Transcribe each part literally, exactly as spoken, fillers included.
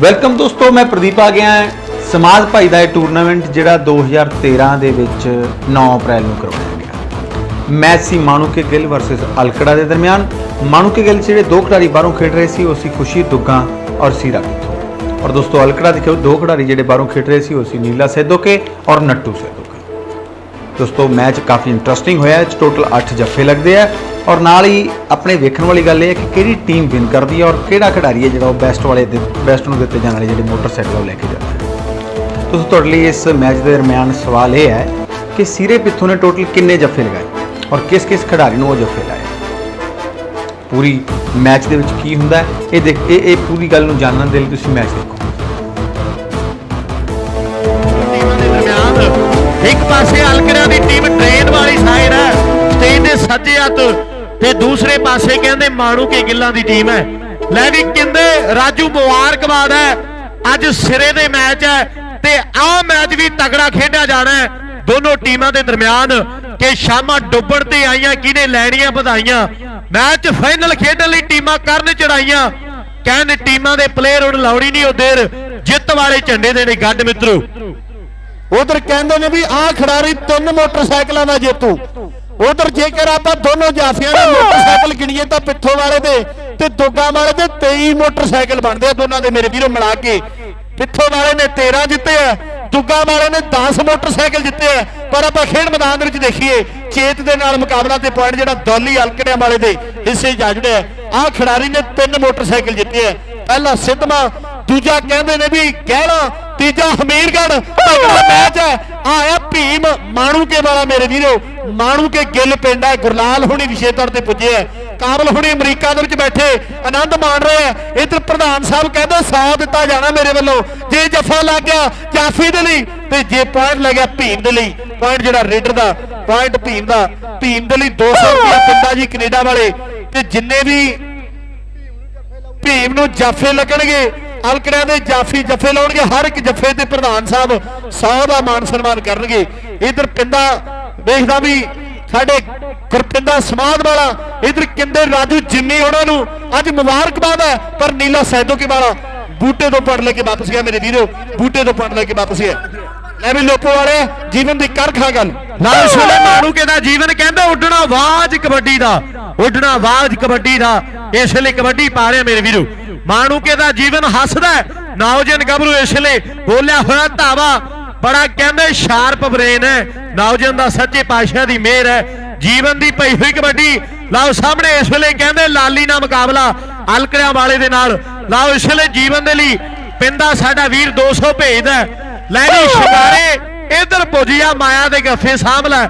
Welcome दोस्तों, मैं प्रदीप आ गया है। समाध भाई का यह टूरनामेंट जिहड़ा दो हज़ार तेरह दे विच नौ अप्रैल को करवाया गया। मैच सी मानुके गिल वर्सेस अलकड़ा के दरमियान। मानुके गिल जिहड़े दो खिलाड़ी बाहरों खेल रहे थे, उसी खुशी दुग्गा और सीरा पिथो। और दोस्तों अलकड़ा के दो खिलाड़ी जिहड़े बाहरों खेल रहे थे, उसी नीला सैदोके और नट्टू सैदोके। दोस्तों मैच काफ़ी इंट्रस्टिंग होया, टोटल अठ जफे लगते हैं। और नाल ही अपने वेखण वाली गल है कि किहड़ी टीम विन करती है और किहड़ा खिडारी है जिहड़ा वो बैस्ट वाले बैस्ट नूं दित्ते जाने वाले जिहड़े मोटरसाइकिल लैके जाता है। तो तुहाडे लई इस मैच के दरम्यान सवाल यह है कि सीरे पिथो ने टोटल किन्ने जफे लगाए और किस किस खिडारी नूं वो जफे लाए। पूरी मैच दे विच की हुंदा है ये देख ये ये पूरी गल नूं जानने दे लई तुसीं मैच देखो। एक पासे अलकरा दी टीम ट्रेन वाली साइड है स्टेज दे सज्जे हत्थ ते दूसरे पासे कहते माणूके गिल्लां दी टीम है। लै वी किंदे राजू मुबारकबाद है, अज सिरे दे मैच है ते आ मैच भी तगड़ा खेडिया जाना है दोनों टीमां दे दरम्यान कि शामां डुब्बण ते आईयां किने लैणियां बधाईयां। मैच फाइनल खेडण लई टीमां करन चढ़ाईयां, कहण टीमां दे प्लेयर हुण लाउणी नहीं उधर जित वाले झंडे दे ने गड्ड मित्रो। उधर कहंदे ने भी आ खिडारी तीन मोटरसाइकिलां दा जेतू। उधर जेकर आप दोनों जाफिया ने मोटरसाइकिल गिणीए तो पिथो वाले दे ते दुग्गा वाले दे तेईस मोटरसाइकिल बनते हैं दोनों के मेरे वीरों मिला के। पिथो वाले ने तेरह जिते है, दुग्गा वाले ने दस मोटरसाइकिल जिते है। पर आप खेड मैदान देखिए चेत के नाल मुकाबला ते पॉइंट जो दौली अलकड़िया वाले दे हिस्से जा जुड़े है। आ खिडारी ने तीन मोटरसाइकिल जिते है, पहला सिद्धमा, दूजा कहते ने भी गहला, तीजा हमीरगढ़। मैच है आया भीम माणूके वाला मेरे वीरों, माणूके गिल पिंड है। गुरलाल हुणी विशेष तौर पर पुजे है, काबल हुणी अमरीका दे विच बैठे आनंद मान रहे हैं। इधर प्रधान साहब कहते सौ दिता जाना मेरे वालों, जे जफा लग गया जाफी दे लई ते जे पॉइंट लग गया भीम दे लई। पॉइंट जिहड़ा रेडर दा पॉइंट भीम दा, भीम दे लई दो सौ रुपया पिंडा जी कनेडा वाले ते जिन्ने भी भीम नूं जाफे लगणगे अलकड़िया के जाफी जफे लाउणगे। हर एक जफे ते प्रधान साहब सौ का मान सन्मान करनगे। इधर पिंडा देखदा भी साडे गुरपिंदा समाध वाला, इधर किंदे राजू जिम्मी उन्हां नूं अज मुबारकबाद है। पर नीला सैदोके वाला बूटे तो पड़ लेके वापस गया मेरे वीरों, बूटे तो पड़ लेके वापस गया। मैं भी लोपो वाले जीवन की कर खा गल लाल माणूके दा जीवन कहंदे उड्डणा आवाज कबड्डी दा, उड्डणा आवाज कबड्डी दा, इसलिए कबड्डी पा रहे मेरे वीरों। माणूके दा जीवन हसदा है नौजवान गभरू, इसलिए बोलिया होया धावा बड़ा कहंदे शार्प ब्रेन है नौजवान दा, सच्चे पातशाह दी मेहर है जीवन दी पई हुई कबड्डी। लाओ सामने इस वेले कहंदे लाली ना मुकाबला अलकड़िया वाले दे नाल। लाओ इस वेले जीवन दे लई पिंदा साडा वीर दो सौ भेजदा है। लै वी शिंगारे इधर पुजिया माया दे गफे सामभ लै।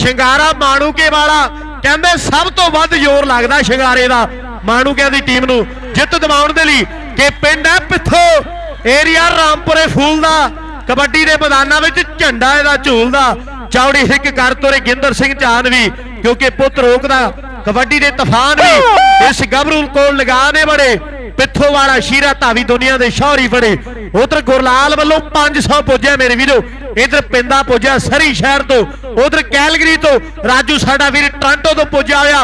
शिंगारा माणूके वाला कहंदे सब तो वध जोर लगदा शिंगारे दा माणूके दी टीम नूं जित दिवाउण दे लई कि पिंड है पिथो एरिया रामपुरे फूल दा। कबड्डी के मैदानों में झंडा इहदा झूलदा, चौड़ी हिक कर तुरे गिंदर सिंह चान भी क्योंकि पुत रोकदा। कबड्डी के तूफान भी इस गभरू कोल लगाने बड़े, पिथो वाला शीरा धावी दुनिया के शौहरी बड़े। उधर गुरलाल वालों पांच सौ पुजे मेरे वीरों, इधर पिंदा पुजे सरी शहर तो, उधर कैलगरी तो राजू साडा वीर टोरंटो तो पुजे आया।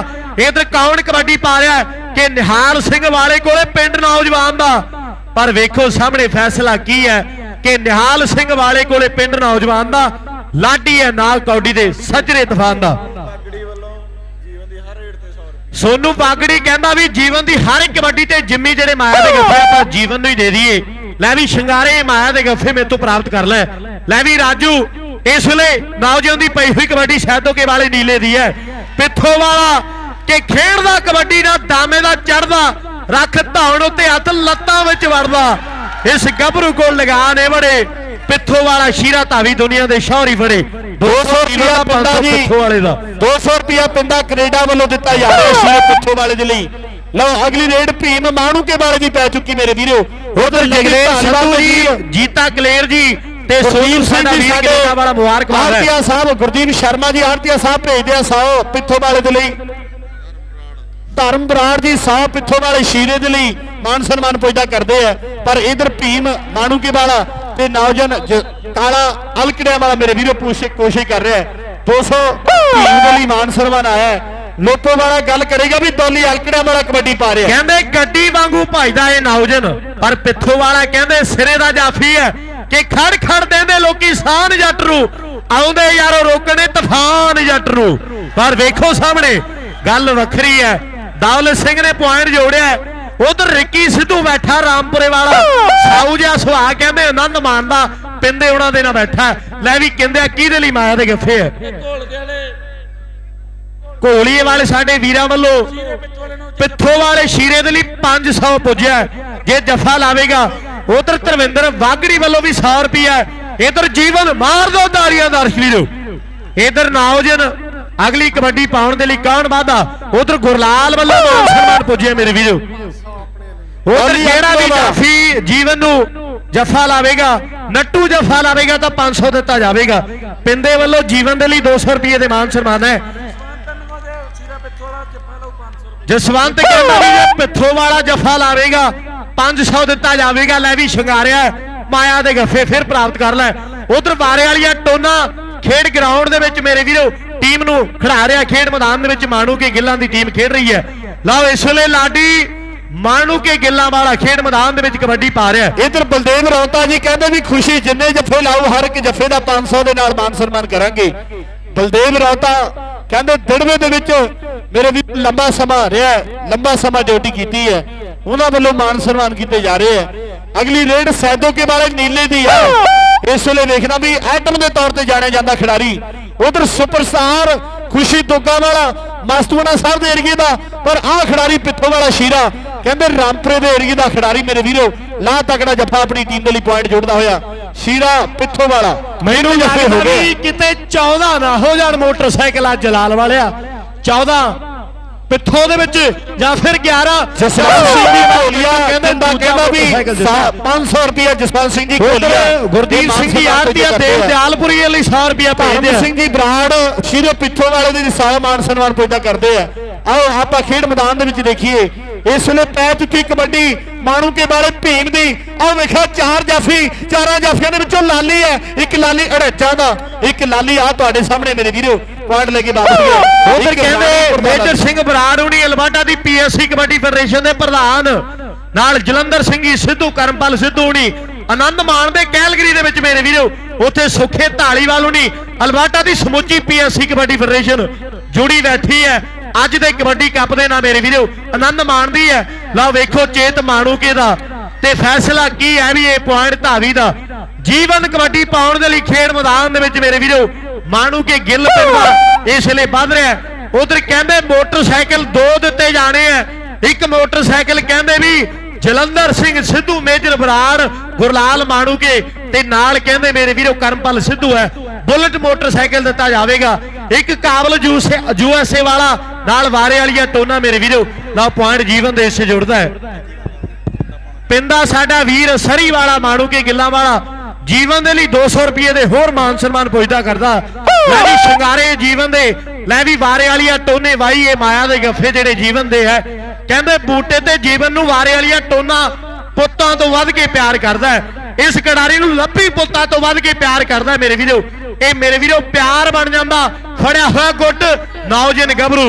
इधर कौन कबड्डी पा रहा है कि निहाल सिंह वाले कोले पिंड नौजवान दा। पर वेखो सामने फैसला की है कि निहाल सिंह वाले कोले पिंड नौजवान दा लाडी है नाल कौडी दे सजरे तूफान दा। सोनू पागड़ी कहंदा भी जीवन दी हर एक कबड्डी ते जिम्मी जेड़े माया दे गफे पर जीवन नूं ही दे दीए। लै वी शिंगारे माया दे गफे मेरे तो प्राप्त कर लै। लै वी राजू इस वेले नौजवान दी पई हुई कबड्डी सैदोके वाले नीले दी है। पिथो वाला के खेडदा कबड्डी दा दामे दा चढ़दा रख धाउण उत्ते हत्थ लत्तां विच वड़दा। इस गभरू को लगान है बड़े, पिथो वाला शीरा धावी दुनिया के शौहरी बड़े। दो सौ रुपया पिंडा जी पिथो वाले दा, दो सौ रुपया पिंडा कनेडा वालों दिता जा रहा है शीरा पिथो वाले दे लई। लो अगली रेड भीम माणूके वाले दी पै चुकी मेरे वीरो। उधर जगमेत सिद्धू जी, जीता कलेर जी ते सुनील सिंह जी कनेडा वाला मुबारकबाद है। आरतीया साहब गुरदीप शर्मा जी आरतीया साहब भेज दिया सौ पिथो वाले दे लई। धर्म बराड़ जी सौ पिथो वाले शीरे दे लई मान सन्मान पुजदा करते हैं। पर इधर भीम माणूके वाला ते नौजवान काला अलकड़िया वाला मेरे वीरों कोशिश कर रहा है। दो सौ भीम दे लई मान सन्मान आया है। लोथो वाला गल करेगा भी दोनी अलकड़ा वाला कबड्डी पा रहा, कहते गड्डी वांगू भजदा है नौजन, पर पिथो वाला कहते सिरे का जाफी है कि खड़ खड़ देंदे लोकी सान जट रू आउंदे यारो रोकने तूफान जट रू। पर वेखो सामने गल वखरी है, दौलत सिंह ने पॉइंट जोड़िया, उधर रिकी सिद्धू बैठा रामपुरे वाला साऊ जिहा सुहा कहते आनंद मानदा पिंदे उहनां दे नाल बैठा लै वी कहंदे किहदे लई माया दे गफे है घोलीए वाले साडे वीरां वल्लों पिथो वाले शीरे दे लई पांच सौ पुज्या जे जफा लावेगा। उधर धर्मिंदर बागड़ी वालों भी सौ रुपया, इधर जीवन मार दो दारिया दर्शवीरो, इधर नौजन अगली कबड्डी पाने के लिए कौन वादा, उधर गुरलाल वालों सम्मान पुजे मेरे वीरो, उधर जेड़ा भी जाफी जीवन नू जफा लावेगा नट्टू जफा लावेगा तो पांच सौ दिता जाएगा। पिंदे वालों जीवन के लिए दो सौ रुपये के मान सम्मान है। जसवंत पिथो वाला जफा लावेगा पांच सौ दिता जाएगा, लै भी शंगारिया माया दे गफे फिर प्राप्त कर लै। उधर बारे वाली टोना खेड ग्राउंड मेरे वीरो टीम नू खड़ा रहा, खेड मैदान माणूके गिल्लां दी टीम खेड रही है। लाओ इस वेले लाडी माणूके गिल्लां वाला खेड मैदान कबड्डी पा रहा है। इधर बलदेव रौता जी कहते भी खुशी जिन्ने जफे लाओ हर एक जफे का पांच सौ के नाल मान सन्मान करांगे। बलदेव रौता कहते दिड़वे दे विच मेरे वीर लंबा समा रहा है, लंबा समा ड्यूटी की है, उन्होंने वालों मान सम्मान किए जा रहे हैं। अगली रेड सैदोके वाले नीले दी है, इस वेले देखना भी आइटम के तौर पर जाने जाता खिडारी। उधर सुपरस्टार खुशी दुग्गा वाला मास्तूआना साहब के एरिए का, पर आ खिडारी पिथो वाला शीरा कहते रामपुरे के एरिए का खिडारी मेरे वीरों ला तकड़ा जफा अपनी टीम के लिए पॉइंट जोड़ता हुआ शीरा पिथो वाला मैनू जफे हो गए कितने चौदह ना हो जाए मोटरसाइकिल आ जलाल वाले चौदह पिथो दे या फिर ग्यारह पांच सौ रुपया जसवंत सिंह जी गुरदीप सिंह दयालपुरी सौ रुपया सिंह जी बराड़ शीरो पिथो वाले सारा मान सन्मान पैदा करते हैं। आओ आप खेड मैदान देखिए इस वे पै चुकी कबड्डी माणूके वाले भीम दी और वेखा चार जाफी चार जाफिया लाली है, एक लाली अड़ेचा का, एक लाली आड़े सामने मेरे वीरो पॉइंट लेके मेजर सिंह बराड़ हुणी अलवाडा की P S C kabaddi federation के प्रधान नाल जलंधर सिंह सिद्धू करमपाल सिद्धू हुणी आनंद मानते कैलगरी के मेरे वीरो, उत्थे सुखे धालीवाल हुणी अलवाडा की समूची P S C kabaddi federation जुड़ी बैठी है अज दे कबड्डी कप दे नाल मेरे वीरो आनंद मानदी है। लो वेखो चेत माणूके दा ते फैसला की है भी ये पॉइंट धावी दा जीवन कबड्डी पाउण दे लई खेड मैदान दे विच मेरे वीरो माणूके गिल पिंड इस वेले वध रहा है। उधर कहंदे मोटरसाइकिल दो दिते जाने है, एक मोटरसाइकिल कहंदे भी जलंधर सिंह सिद्धू मेजर बराड़ गुरलाल माणूके ते नाल कहंदे मेरे वीरो करमपाल सिद्धू है बुलेट मोटरसाइकिल दिता जाएगा। एक काबल जूस यूएसए वाला नाल वारे वाली टोना मेरे वीरो ना पॉइंट जीवन देश से जुड़ता है। पिंदा साडा वीर सरी वाला माणूके गिल्ला वाला जीवन दे लई दो सौ रुपये दे होर मान सन्मान पुजदा करदा लै वी शंगारे जीवन दे लै वी वारे वाली टोने वाही ये माया दे गफे जेडे जीवन दे है कहंदे बूटे ते जीवन नू वारे वाली टोना पुत्तां तो वध के प्यार करदा है, इस खिडारी नू लप्पी पुत्तां तो वध के प्यार करदा मेरे वीरो ए मेरे वीरो प्यार बन जाता फड़िया हुआ गुट नौजन गभरू।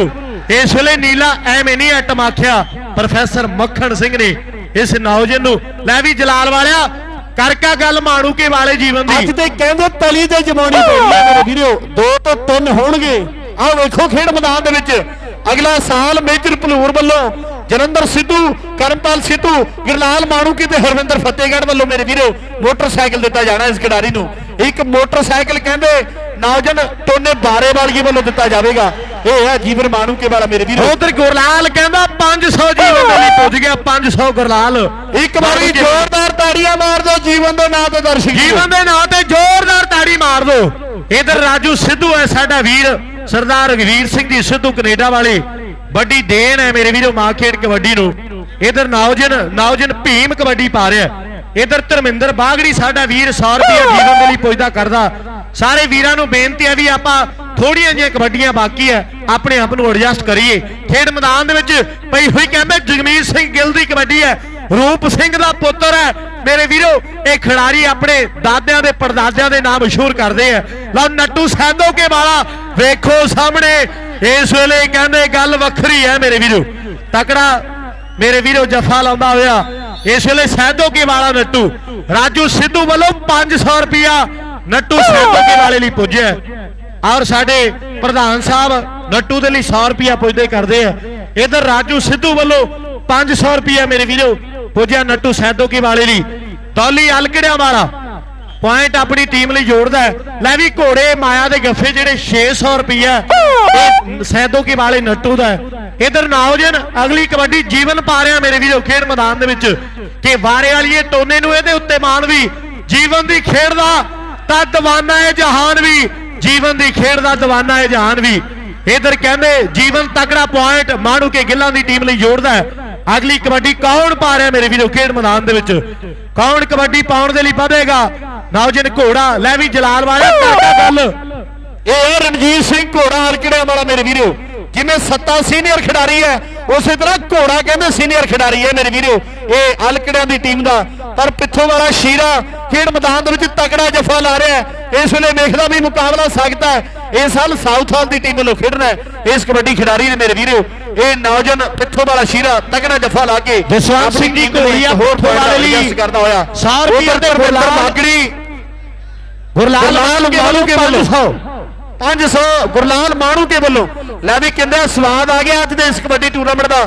इस वेले नीला एवें नहीं आटम आख्या प्रोफेसर मक्खन सिंह ने इस नौजन लै भी जलाल वालिया करका गल माणूके वाले जीवन दी अज ते कहंदे तली ते जमानी पैंदी मेरे वीरो दो तो तीन होणगे। आ वेखो खेड मैदान दे विच अगला साल मेजर भलूर वालों जलंधर सिद्धू करमपाल सिद्धू गिरलाल माणूके ते हरविंदर फतेहगढ़ वालों मेरे वीरो मोटरसाइकिल दिता जाना इस खिडारी नू, एक मोटरसाइकिल कहंदे नौजन टोने बारे वाली वालों दिता जाएगा यह है जीवन माणूके वाला मेरे वीरो। उधर गुरलाल कहंदा पांच सौ जीवन दे लई पहुंच गया पांच सौ गुरलाल एक बारी जोरदार ताड़ियां मार दो जीवन दे नाम ते दर्शक जीवन दे नाम ते जोरदार ताड़ी मार दो। इधर राजू सिद्धू है साडा वीर सरदार वीर सिंह जी सिद्धू कनेडा वाले बड़ी देन है मेरे वीरो मां खेड कबड्डी नू। इधर नौजन नौजन भीम कबड्डी पा रहा है, इधर धर्मिंदर बागड़ी साडा वीर सौ रुपया जीवन दे लई पुजदा करदा। सारे वीरां नू बेनती है भी आपां थोड़ियां जिहियां कबड्डियां बाकी है अपने आप नू एडजस्ट करिए। खेड मैदान दे विच पई होई कहंदे जगमीत सिंह गिल दी कबड्डी है, रूप सिंह दा पुत्तर है मेरे वीरो ये खिडारी अपने दादियां दे परदादियां दे नाम मशहूर करदे है। लो नट्टू सैदोके वाला वेखो सामने इस वेले कहते गल वखरी है मेरे वीरो, तकड़ा मेरे वीरो जफा लांदा होया इस वेले सैदोके वाला नट्टू राजू सिद्धू वालों पांच सौ रुपया नट्टू सैदोके वाले लिए पुज्या और साडे प्रधान साहब नट्टू दे लिए सौ रुपया पुजदे करदे है। इधर राजू सिद्धू वालों पांच सौ रुपया मेरे वीरो पुज्या नट्टू सैदोके वाले लिए। टॉली अलकड़ा वाला पॉइंट अपनी टीम लिए जोड़ता है। लै भी घोड़े माया के गफे जेडे छे सौ रुपया सैदोके वाले नट्टू का है। इधर नाओजन अगली कबड्डी जीवन पा रहा मेरे वीरो खेड मैदान के वारे वाली टोने उत्ते मान भी जीवन की खेड का दवाना है जहान भी, जीवन की खेड का दवाना है जहान भी। इधर कहते जीवन तकड़ा पॉइंट माणुके गिल्लां की टीम लिए जोड़ता है। अगली कबड्डी कौन पा रहा मेरे वीरो खेड मैदान, कौन कबड्डी पाने के लिए बधेगा? नाउजन घोड़ा लेवी जलाल वाला गल यह रणजीत सिंह घोड़ा अलकड़ा वाला मेरे वीरो, जिमें सत्ता सीनियर खिडारी है उसी तरह घोड़ा कहते सीनियर खिडारी है मेरे वीरो ये अलकड़ा की टीम का। पर पिथों वाला शीरा खेड मैदान तगड़ा जफा ला रहा है। इस वे देखता भी मुकाबला सकता है। इस साल साउथ हाल की टीम वालों खेडना है। इस कबड्डी खिडारी ने मेरे वीरो ये नौजन पिथों वाला शीरा तगड़ा जफा ला के जसवंत सिंह जी को गुरलाल माणू के वालों लै भी कहना स्वाद आ गया अज इस कबड्डी टूर्नामेंट का।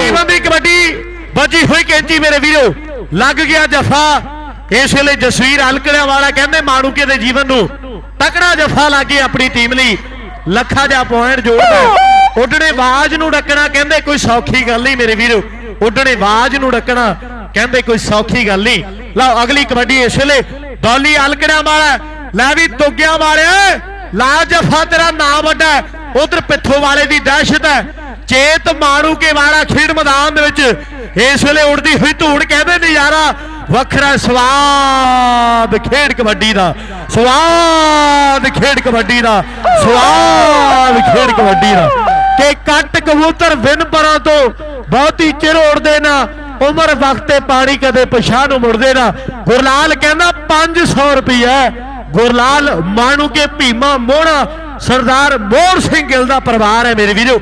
जीवन की कबड्डी बची हुई कैंची मेरे वीरो लग गया जफा। इस वे जसवीर अलकड़ा वाला कहने माणूके दे जीवन को तकड़ा जफा ला के अपनी टीम लई लखा जा पॉइंट जोड़ता। उडने बाज नूं रखना कहते कोई सौखी गल नहीं मेरे वीरो, उडने बाज नूं रखना कहते कोई सौखी गल नहीं। लो अगली कबड्डी इस वेले डॉली अलकड़ा वाला लै भी तुग्गिया वाले ला जफा तेरा नाम वड्डा। उधर पिथों वाले की दहशत है। चेत माणूके वाला खेड मैदान इस वेले उड़ती हुई धूड़ कहते नजारा वखरा स्वाद खेड कबड्डी का, स्वाद खेड कबड्डी का, स्वाद खेड कबड्डी का कि कट कबूतर विन परा तो बहुती चिर उड़ते ना उम्र वक्त पानी कदे पछाण मुड़ते ना। गुरलाल कहना पांच सौ रुपया गुरलाल माणूके भीमा मोहना सरदार मोहन सिंह गिल का परिवार है मेरे वीरो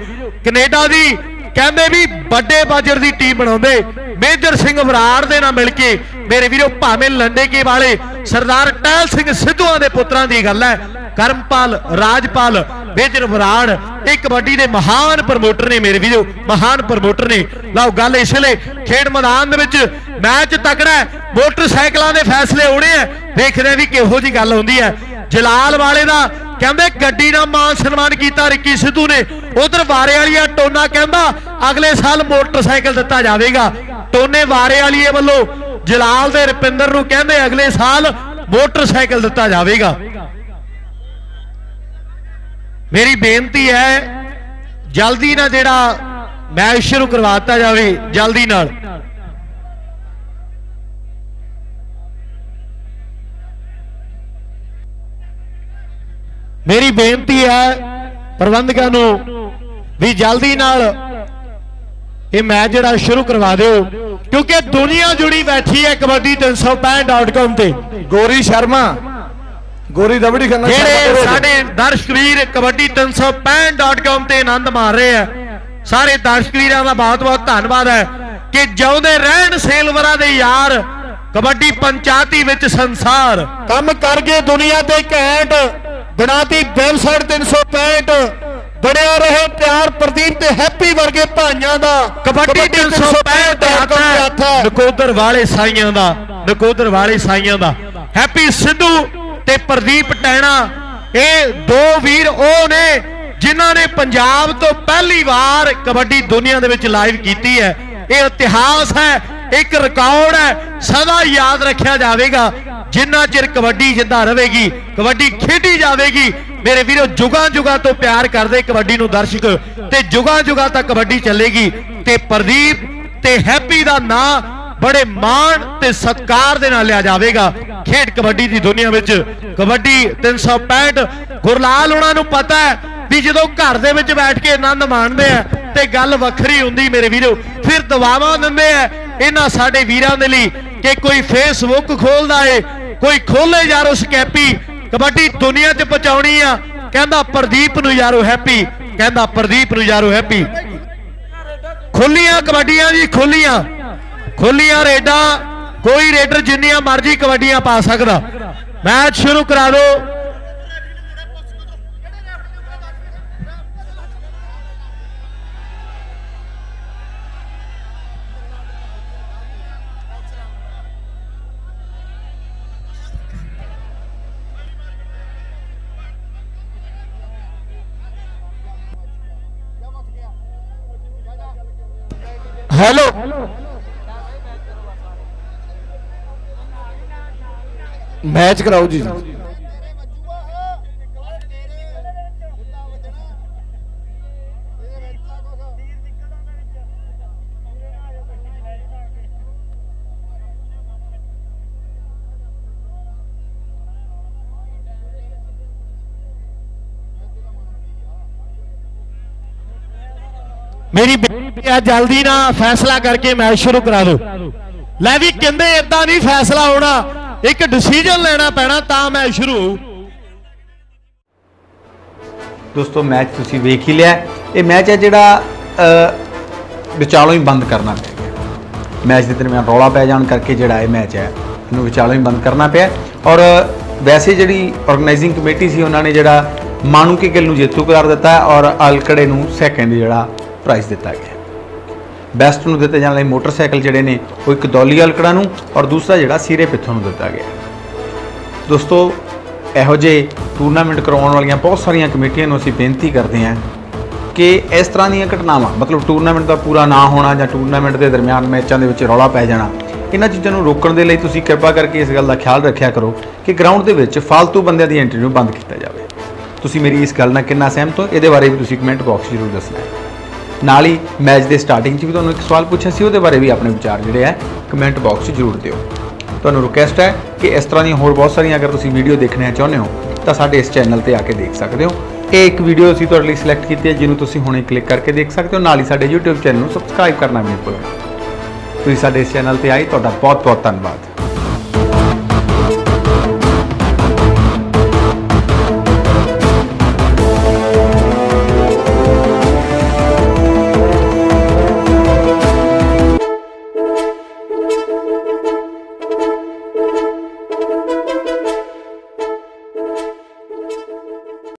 कनेडा की कहते भी बड़े बाजर की टीम बनाते मेजर सिंह बराड़ दे नाल मिल के मेरे वीरों भावें लंडे के वाले सरदार टहल सिंह सिद्धू के पुत्रां दी गल है। करमपाल राजपाल मेजर बराड़ एक कबड्डी के महान प्रमोटर ने मेरे वीरों महान प्रमोटर ने। लाओ गल इसलिए खेड मैदान मैच तकड़ा है। मोटरसाइकिलों के फैसले होने हैं, देख रहे भी किहो जी गल होंदी है। जलाल वाले का कहते गड्डी का मान सन्मान किया रिकी सिद्धू ने। उधर वारे वाली टोना कहता अगले साल मोटरसाइकिल दिता जाएगा। टोने वारे वाली वालों जलाल दे रपिंदर नूं कहते अगले साल मोटरसाइकिल दिता जाएगा। मेरी बेनती है जल्दी ना जिहड़ा मैच शुरू करवाता जाए जल्दी नाल। मेरी बेनती है प्रबंधकों नूं भी जल्दी नाल ये मैच जरा शुरू करवा दो क्योंकि दुनिया जुड़ी बैठी है कबड्डी तीन सौ पैंठ डॉट कॉम से। गोरी शर्मा गोरी रवड़ी खन्ना जेहड़े साडे दर्शक वीर कबड्डी तीन सौ पैंठ डॉट कॉम से आनंद मार रहे हैं, सारे दर्शक वीरां दा बहुत बहुत धन्नवाद है कि जिउंदे रहण सेलवरां दे यार कबड्डी पंचायती विच संसार कम करके दुनिया ते घैंट बनाती बैलसाइड तीन सौ पैंठ बनिया रहे प्यार प्रदीप ते हैप्पी वर्गे भाइयों का कबड्डी तीन सौ पैंठ नकोदर वाले साइयों का नकोदर वाले साइयों का हैप्पी सिद्धू ते प्रदीप टैणा ये दो वीर ओ ने जिन्होंने पंजाब तो पहली बार कबड्डी दुनिया दे विच लाइव की है। ये इतिहास है, एक रिकॉर्ड है, सदा याद रखा जाएगा। जिन्ना चिर कबड्डी जिंदा रहेगी कबड्डी खेडी जाएगी मेरे वीरों जुगां जुगां तो प्यार करते कबड्डी नूं दर्शक ते जुगां जुगां तक कबड्डी चलेगी। ते प्रदीप ते हैप्पी दा नां बड़े मान ते सत्कार दे नाल लिया जाएगा खेड कबड्डी दी दुनिया विच कबड्डी तीन सौ पैंठ। गुरलाल उहनां नूं पता है भी जो घर के बैठ के आनंद माणते हैं तो गल वखरी होंगी मेरे वीरों, फिर फिर दवावां दिंदे आ इन्हां साडे वीरां दे लई कि कोई फेसबुक खोलदा है कोई खोले यारो स्कैपी कबड्डी दुनिया ते पहुंचाउणी आ कहंदा प्रदीप नूं यारो हैप्पी कहंदा प्रदीप नूं यारो हैप्पी खुलियां कबड्डियां जी खुलियां खुलियां रेडा कोई रेडर जिन्नियां मर्जी कबड्डियां पा सकदा। मैच शुरू करा दो। हेलो मैच कराओ जी। मेरी जल्दी ना फैसला करके मैच शुरू करा दो। लै भी कहते इदा नहीं फैसला होना एक डिसीजन लेना पैना ता मैच शुरू। दोस्तों मैच तुसी वेख ही लिया। ये मैच है जिहड़ा विचालों ही बंद करना पै गया। मैच के दरम्यान रौला पै जाने करके जिहड़ा ये मैच है इन्हूं विचालों ही बंद करना पिया। और वैसे जिहड़ी ऑर्गेनाइजिंग कमेटी सी उन्होंने जिहड़ा माणूके गिल नूं जेतू करार दिता और अलकड़े नूं सैकेंड जिहड़ा प्राइज़ दिता गया। बेस्ट में दिते जाने मोटरसाइकिल जोड़े ने वो एक दौली अलकड़ा और दूसरा जोड़ा सीरे पिथों दिता गया। दोस्तों योजे टूरनामेंट करवाने वाली बहुत सारिया कमेटियां असी बेनती करते हैं कि इस तरह दीयां घटनावां मतलब टूरनामेंट का पूरा ना होना या टूरनामेंट के दरम्यान मैचों के रौला पै जाना इन्हां चीज़ों को रोकने के लिए तुसीं कृपा करके इस गल का ख्याल रखा करो कि ग्राउंड के फालतू बंदे की एंट्री को बंद किया जाए। तुसीं मेरी इस गल नाल कितना सहमत हो ये बारे भी तुसीं कमेंट बॉक्स जरूर दसना है। नाल ही मैच के स्टार्टिंग भी तुहानूं एक सवाल पूछा सी उहदे बारे भी अपने विचार जिहड़े है कमेंट बॉक्स जरूर दिओ। तुहानूं रिक्वेस्ट है कि इस तरह दी होर बहुत सारी अगर तुसीं वीडियो देखना चाहुंदे हो तो साडे इस चैनल ते आके देख सकदे हो। ये एक वीडियो असीं तुहाडे लई सिलेक्ट कीती है जिहनूं तुसीं हुणे क्लिक करके देख सकदे हो। नाल ही साडे यूट्यूब चैनल नूं सबसक्राइब करना भी ना भुल्लो। तुसीं साडे इस चैनल ते आए तुहाडा बहुत बहुत धन्नवाद।